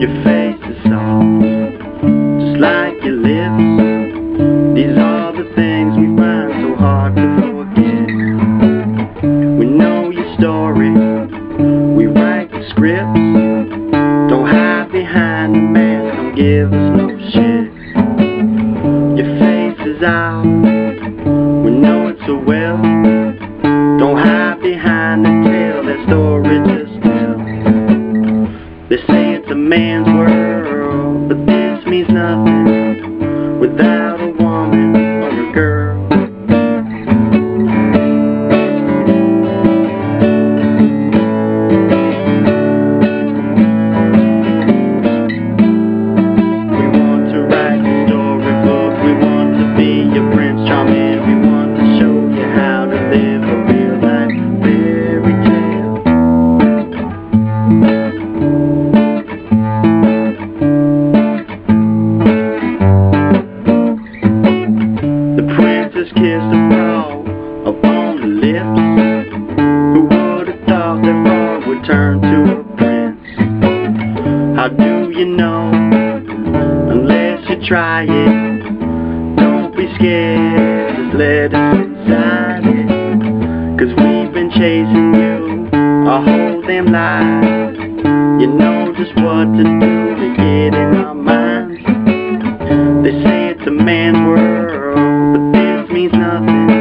Your face is soft, just like your lips. These are the things we find so hard to forget. We know your story, we write the scripts. Don't hide behind the mask, don't give us no shit. Your face is out, we know it so well. Don't hide behind the tale, that story just tells. They say it's a man's world, but this means nothing without a woman or a girl. We want to write the storybook, we want to be your Prince Charming, we want to show you how to live a real life fairy tale. Just kiss the fall upon the lips. Who would have thought that fall would turn to a prince? How do you know unless you try it? Don't be scared, just let us inside it. 'Cause we've been chasing you our whole damn life. You know just what to do to get in our minds. They say it's a man's world, but this means nothing.